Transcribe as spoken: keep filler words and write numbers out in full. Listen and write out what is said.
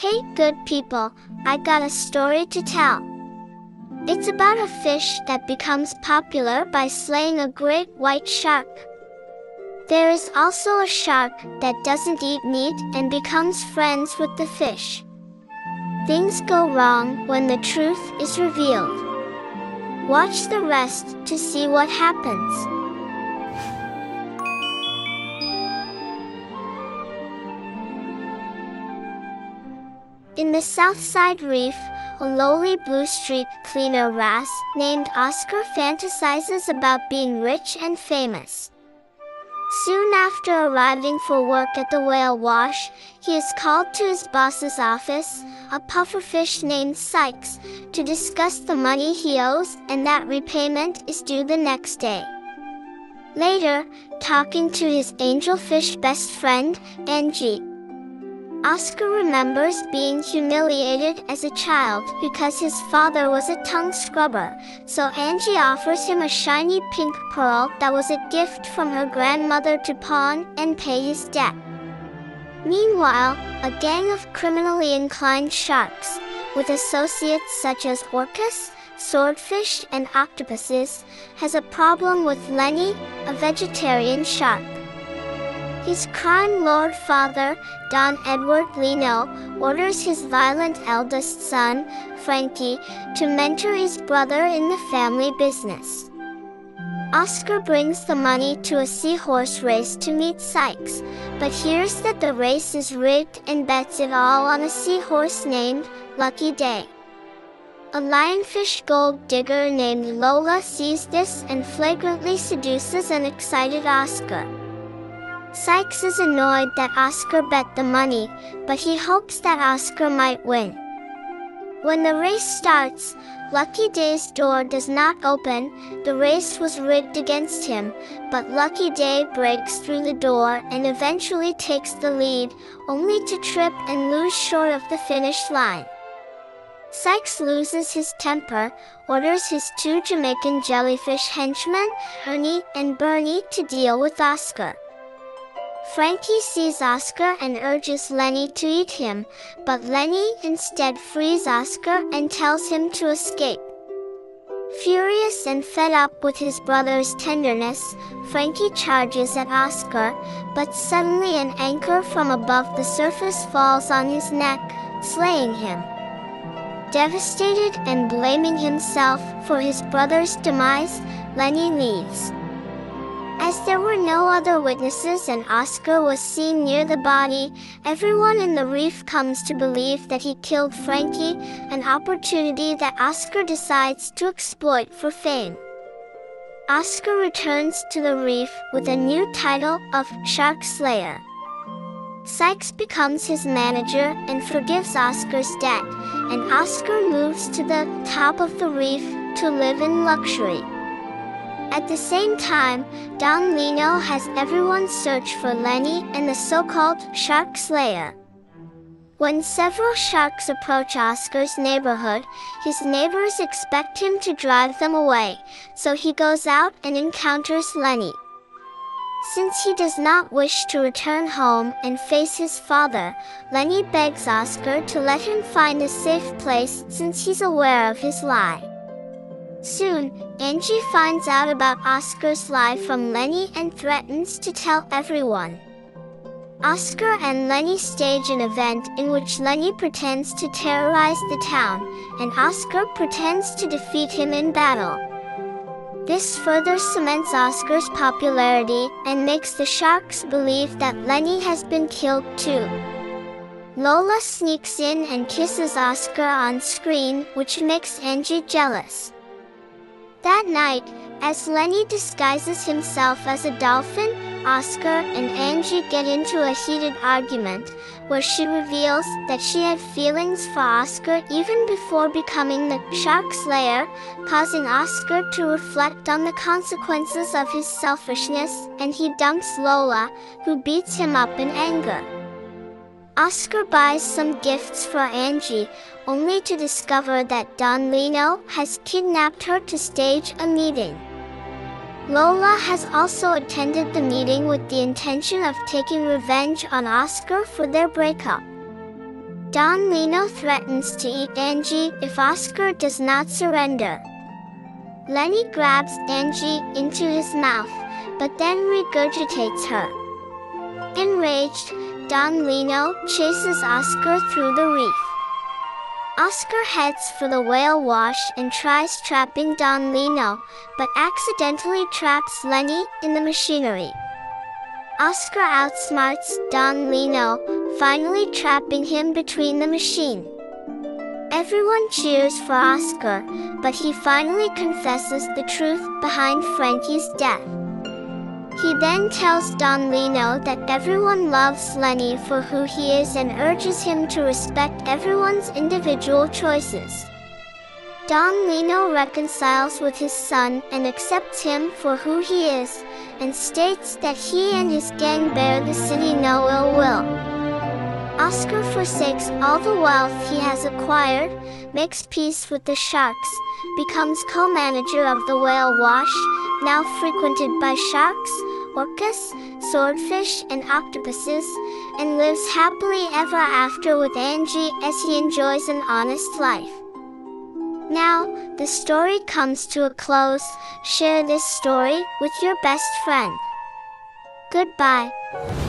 Hey, good people, I got a story to tell. It's about a fish that becomes popular by slaying a great white shark. There is also a shark that doesn't eat meat and becomes friends with the fish. Things go wrong when the truth is revealed. Watch the rest to see what happens. In the Southside Reef, a lowly Blue Street cleaner ras named Oscar fantasizes about being rich and famous. Soon after arriving for work at the whale wash, he is called to his boss's office, a pufferfish named Sykes, to discuss the money he owes and that repayment is due the next day. Later, talking to his angelfish best friend, Angie, Oscar remembers being humiliated as a child because his father was a tongue scrubber, so Angie offers him a shiny pink pearl that was a gift from her grandmother to pawn and pay his debt. Meanwhile, a gang of criminally inclined sharks, with associates such as orcas, swordfish, and octopuses, has a problem with Lenny, a vegetarian shark. His crime lord father, Don Edward Lino, orders his violent eldest son, Frankie, to mentor his brother in the family business. Oscar brings the money to a seahorse race to meet Sykes, but hears that the race is rigged and bets it all on a seahorse named Lucky Day. A lionfish gold digger named Lola sees this and flagrantly seduces an excited Oscar. Sykes is annoyed that Oscar bet the money, but he hopes that Oscar might win. When the race starts, Lucky Day's door does not open. The race was rigged against him, but Lucky Day breaks through the door and eventually takes the lead, only to trip and lose short of the finish line. Sykes loses his temper, orders his two Jamaican jellyfish henchmen, Ernie and Bernie, to deal with Oscar. Frankie sees Oscar and urges Lenny to eat him, but Lenny instead frees Oscar and tells him to escape. Furious and fed up with his brother's tenderness, Frankie charges at Oscar, but suddenly an anchor from above the surface falls on his neck, slaying him. Devastated and blaming himself for his brother's demise, Lenny leaves. As there were no other witnesses and Oscar was seen near the body, everyone in the reef comes to believe that he killed Frankie, an opportunity that Oscar decides to exploit for fame. Oscar returns to the reef with a new title of Shark Slayer. Sykes becomes his manager and forgives Oscar's debt, and Oscar moves to the top of the reef to live in luxury. At the same time, Don Lino has everyone search for Lenny and the so-called Shark Slayer. When several sharks approach Oscar's neighborhood, his neighbors expect him to drive them away, so he goes out and encounters Lenny. Since he does not wish to return home and face his father, Lenny begs Oscar to let him find a safe place since he's aware of his lie. Soon, Angie finds out about Oscar's lie from Lenny and threatens to tell everyone. Oscar and Lenny stage an event in which Lenny pretends to terrorize the town, and Oscar pretends to defeat him in battle. This further cements Oscar's popularity and makes the sharks believe that Lenny has been killed too. Lola sneaks in and kisses Oscar on screen, which makes Angie jealous. That night, as Lenny disguises himself as a dolphin, Oscar and Angie get into a heated argument, where she reveals that she had feelings for Oscar even before becoming the Shark Slayer, causing Oscar to reflect on the consequences of his selfishness, and he dumps Lola, who beats him up in anger. Oscar buys some gifts for Angie, only to discover that Don Lino has kidnapped her to stage a meeting. Lola has also attended the meeting with the intention of taking revenge on Oscar for their breakup. Don Lino threatens to eat Angie if Oscar does not surrender. Lenny grabs Angie into his mouth, but then regurgitates her. Enraged, Don Lino chases Oscar through the reef. Oscar heads for the whale wash and tries trapping Don Lino, but accidentally traps Lenny in the machinery. Oscar outsmarts Don Lino, finally trapping him between the machine. Everyone cheers for Oscar, but he finally confesses the truth behind Frankie's death. He then tells Don Lino that everyone loves Lenny for who he is and urges him to respect everyone's individual choices. Don Lino reconciles with his son and accepts him for who he is, and states that he and his gang bear the city no ill will. Oscar forsakes all the wealth he has acquired, makes peace with the sharks, becomes co-manager of the whale wash, now frequented by sharks, orcas, swordfish, and octopuses, and lives happily ever after with Angie as he enjoys an honest life. Now, the story comes to a close. Share this story with your best friend. Goodbye.